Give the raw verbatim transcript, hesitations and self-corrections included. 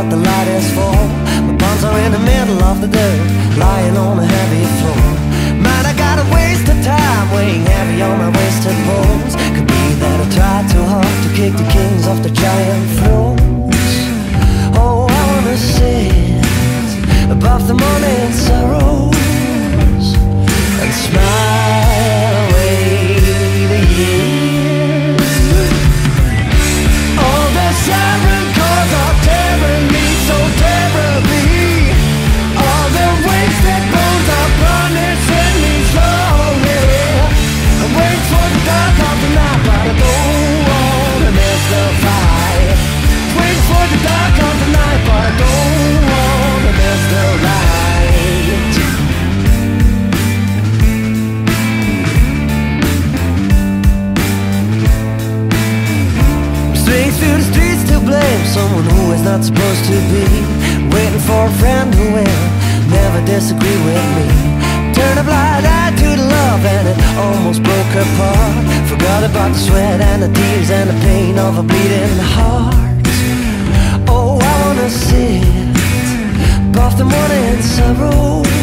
what the light is for. My bones are in the middle of the dirt, lying on a heavy floor. Man, I got a waste of time, weighing heavy on my wasted bones. Could be that I tried too hard to kick the kings off the giant thrones. Oh, I wanna sit above the morning sorrows and smile away the years. All the siren calls are tearing me so terribly. All the wasted bones are punishing me slowly. I wait for the dark of the night, but I don't wanna miss the fight. Wait for the dark of the night, but I don't wanna miss the light. Straight through the streets to blame someone who is not supposed to be. Waiting for a friend who will never disagree with me. Turn a blind eye to the love and it almost broke apart. Forgot about the sweat and the tears and the pain of a bleeding heart. Oh, I wanna sit above the morning sorrow.